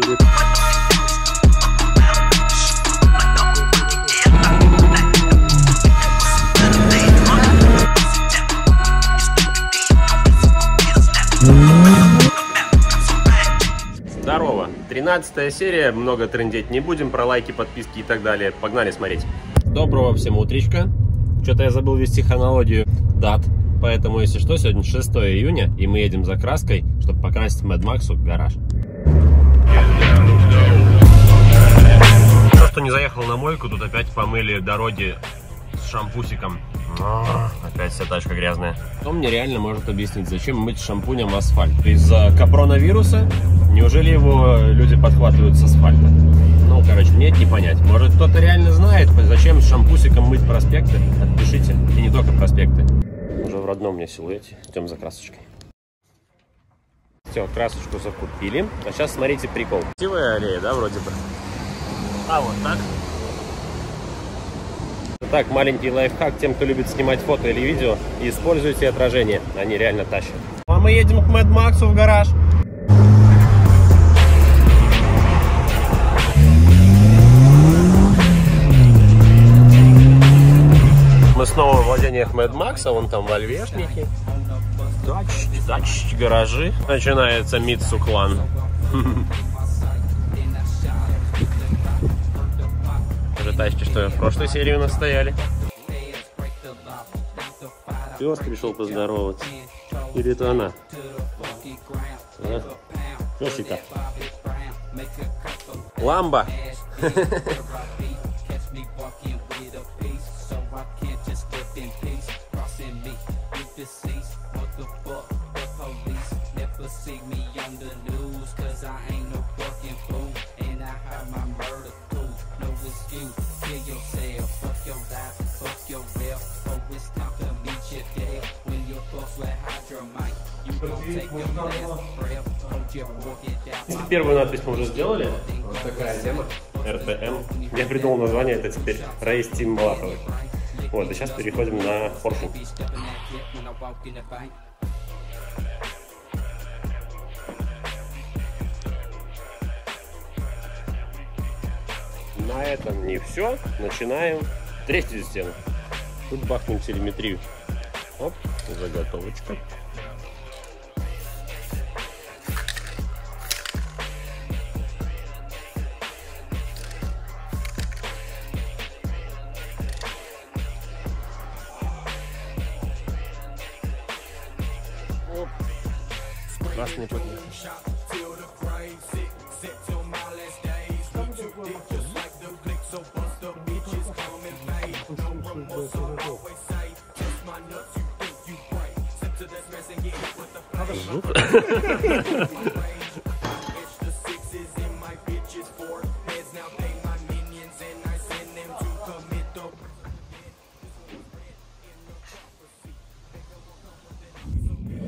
или... Здорово! 13 серия, много трындеть не будем, про лайки, подписки и так далее. Погнали смотреть. Доброго всем утречка. Что-то я забыл вести хронологию дат. Поэтому, если что, сегодня 6 июня, и мы едем за краской, чтобы покрасить Mad Max'у гараж. То, что не заехал на мойку, тут опять помыли дороги с шампусиком. Опять вся тачка грязная. Кто мне реально может объяснить, зачем мыть шампунем асфальт? Из-за капронавируса? Неужели его люди подхватывают с асфальта? Ну, короче, мне это не понять. Может, кто-то реально знает, зачем с шампусиком мыть проспекты? Отпишите. И не только проспекты. Уже в родном мне силуэте. Идем за красочкой. Все, красочку закупили. А сейчас смотрите прикол. Красивая аллея, да, вроде бы? А вот так. Так, маленький лайфхак тем, кто любит снимать фото или видео. Используйте отражение, они реально тащат. А мы едем к Mad Max'у в гараж. Мы снова в владениях Mad Max'а, вон там вольвешники. Дачки, гаражи. Начинается Мицу Клан. Уже тачки, что в прошлой серии у нас стояли. Пёс пришел поздороваться. Или это она? Пёсика. Ламба. Первую надпись мы уже сделали. Вот такая тема. RPM. Я придумал название, это теперь Райс Тим Балаховый. Вот, и сейчас переходим на поршень. На этом не все. Начинаем третью стену. Тут бахнем телеметрию. Оп, заготовочка. Оп. Красный подъехал.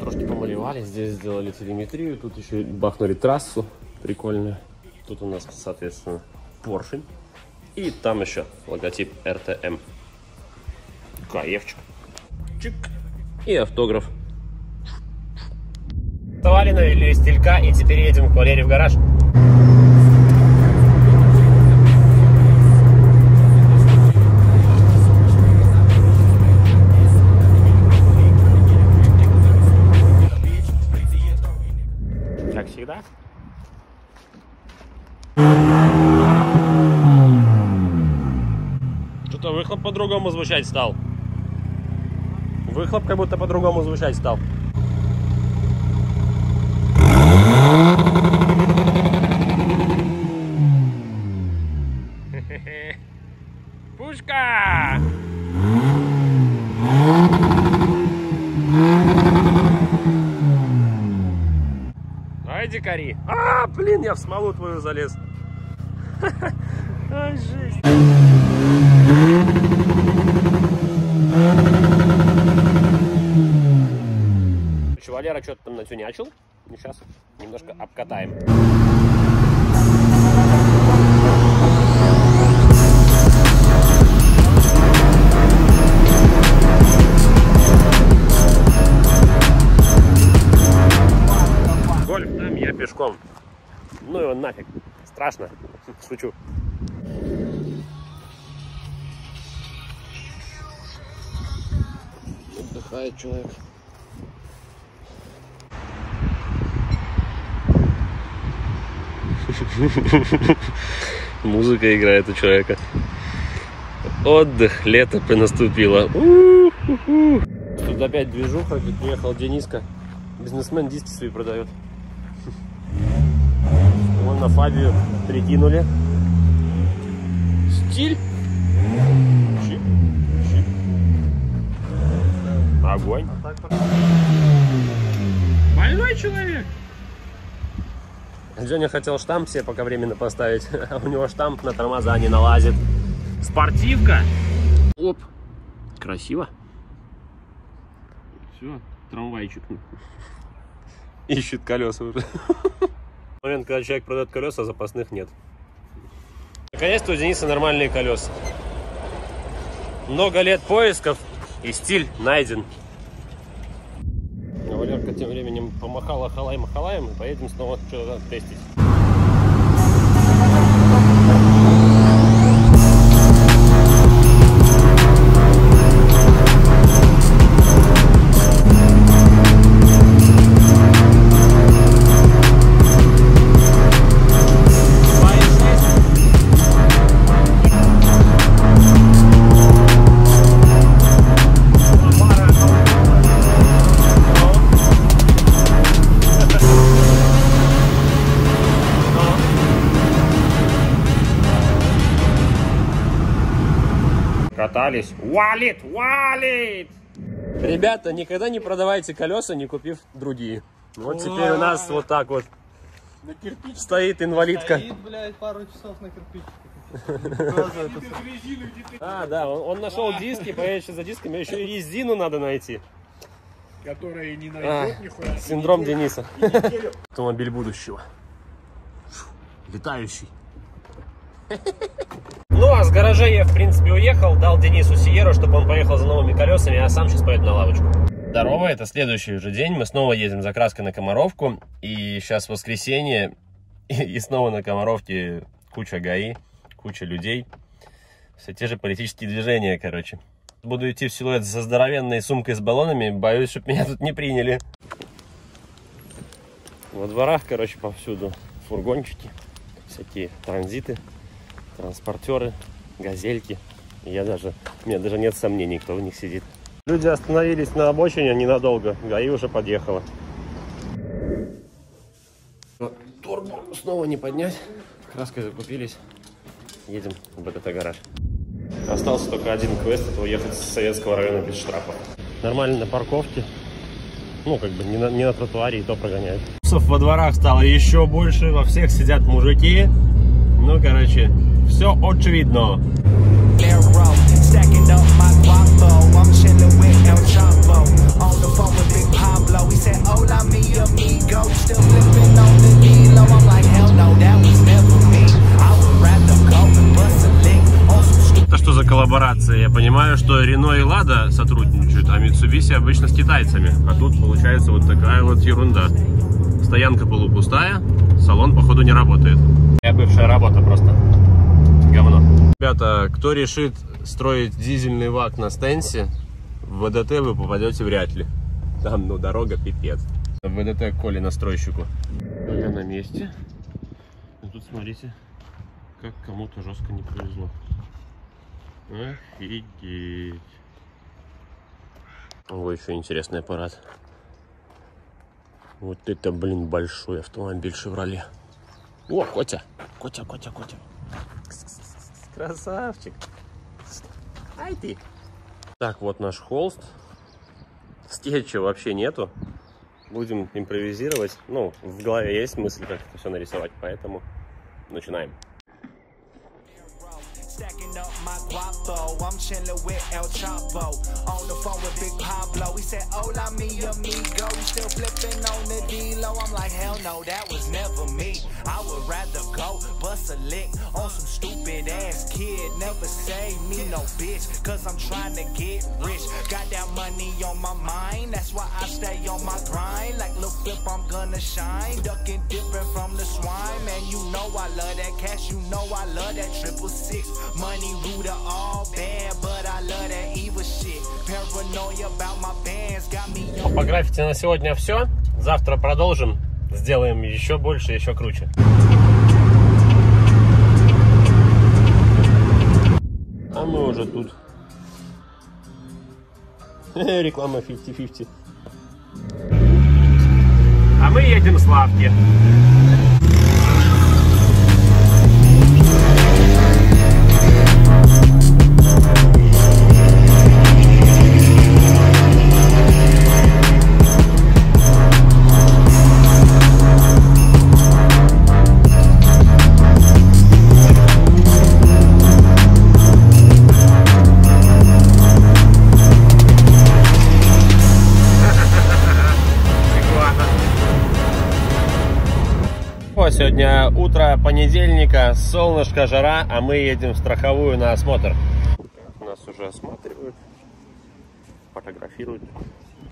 Трошки помалевали, здесь сделали телеметрию, тут еще бахнули трассу прикольно. Тут у нас, соответственно, поршень. И там еще логотип RTM. Каевчик. Чик. И автограф. Вставали, навели стелька, и теперь едем к Валере в гараж. Как всегда. Что-то выхлоп по-другому звучать стал. Выхлоп как будто по-другому звучать стал. Пушка! Ай, дикари! А, блин, я в смолу твою залез. Ай, жесть. Валера что-то там натюнячил. Сейчас немножко обкатаем. Гольф, там я пешком. Ну его нафиг. Страшно. Шучу. Отдыхает человек. Музыка играет у человека. Отдых, лето принаступило. Тут опять движуха, как приехал Дениска. Бизнесмен диски свои продает. Вон на Фабию прикинули. Стиль. Чип. Чип. Огонь. Больной человек. Женя хотел штамп себе пока временно поставить, а у него штамп на тормоза не налазит. Спортивка. Оп. Красиво. Все, трамвайчик. Ищет колеса уже. В момент, когда человек продает колеса, а запасных нет. Наконец-то у Дениса нормальные колеса. Много лет поисков, и стиль найден. Валерка тем временем помахала халай-махалаем, и поедем снова что-то тестить. Валит, валит! Ребята, никогда не продавайте колеса, не купив другие. Вот теперь у нас вот так вот на кирпичке стоит инвалидка. Стоит, блядь, пару часов на кирпичке. А, да, он нашел диски, поедет сейчас за дисками, еще и резину надо найти. Которая не найдет нихуя. Синдром Дениса. Автомобиль будущего. Летающий. Ну, а с гаража я, в принципе, уехал, дал Денису Сиеру, чтобы он поехал за новыми колесами, а сам сейчас поеду на лавочку. Здорово, это следующий уже день, мы снова едем за краской на Комаровку, и сейчас воскресенье, и снова на Комаровке куча ГАИ, куча людей, все те же политические движения, короче. Буду идти в силуэт со здоровенной сумкой с баллонами, боюсь, чтобы меня тут не приняли. Во дворах, короче, повсюду фургончики, всякие транзиты. Транспортеры, газельки. У меня даже нет сомнений, кто в них сидит. Люди остановились на обочине ненадолго. ГАИ уже подъехала. Турбо снова не поднять. Краской закупились. Едем в этот гараж. Остался только один квест, это уехать с советского района без штрафа. Нормально на парковке. Ну, как бы не на тротуаре, и то прогоняют. Во дворах стало еще больше. Во всех сидят мужики. Ну, короче, все очевидно. Это что за коллаборация? Я понимаю, что Рено и Лада сотрудничают, а Mitsubishi обычно с китайцами. А тут получается вот такая вот ерунда. Стоянка полупустая, салон, походу, не работает. Моя бывшая работа просто говно. Ребята, кто решит строить дизельный ВАК на Стенсе, в ВДТ вы попадете вряд ли. Там, ну, дорога пипец. В ВДТ Коле настройщику. Я на месте. И тут, смотрите, как кому-то жестко не повезло. Офигеть. Ой, еще интересный аппарат. Вот это, блин, большой автомобиль Chevrolet. О, Котя! Котя, Котя, Котя! Красавчик! Ай ты! Так, вот наш холст. Скетча вообще нету. Будем импровизировать. Ну, в голове есть мысль, как это все нарисовать, поэтому начинаем. bust a lick on some stupid ass kid. Never say me no bitch, cause I'm trying to get rich. Got that money on my mind, that's why I stay on my grind. Like Lil Flip, I'm gonna shine, ducking different from the swine. Man, you know I love that cash, you know I love that 666. Money rooter all bad, but I love that evil shit. Paranoia about my bands, got me. По граффити на сегодня все. Завтра продолжим. Сделаем еще больше, еще круче. А мы уже тут. Реклама 50-50. А мы едем в Славки. Сегодня утро понедельника, солнышко, жара, а мы едем в страховую на осмотр. Нас уже осматривают, фотографируют.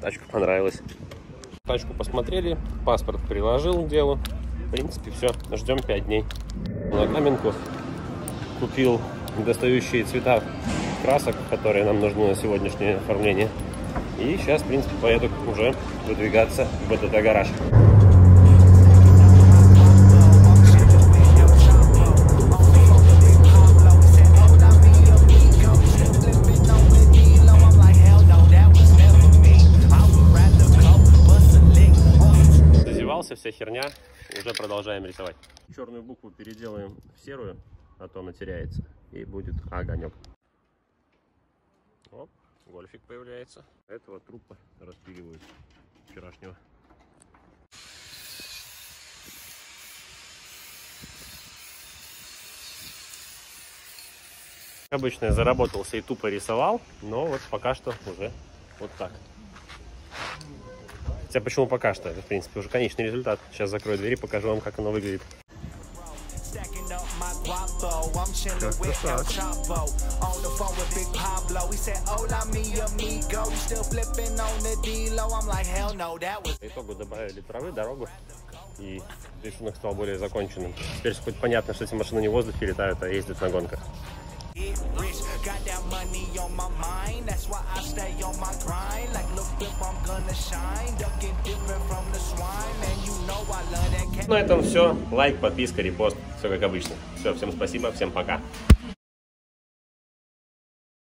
Тачка понравилась. Тачку посмотрели, паспорт приложил к делу. В принципе, все, ждем 5 дней. На каменку купил недостающие цвета красок, которые нам нужны на сегодняшнее оформление. И сейчас, в принципе, поеду уже выдвигаться в БТТ-гараж. Вся херня, уже продолжаем рисовать. Черную букву переделаем в серую, а то она теряется, и будет огонек. Оп, гольфик появляется. Этого трупа распиливают вчерашнего. Обычно я заработался и тупо рисовал, но вот пока что уже вот так. Хотя почему пока что? Это, в принципе, уже конечный результат. Сейчас закрою дверь и покажу вам, как оно выглядит. По итогу добавили травы, дорогу, и рисунок стал более законченным. Теперь хоть понятно, что эти машины не в воздухе летают, а ездят на гонках. Got that money on my mind, that's why I stay on my grind. Like Lil Flip, I'm gonna shine, ducking different from the swine. And you know I love that. На этом все. Лайк, подписка, репост. Все как обычно. Все, всем спасибо, всем пока.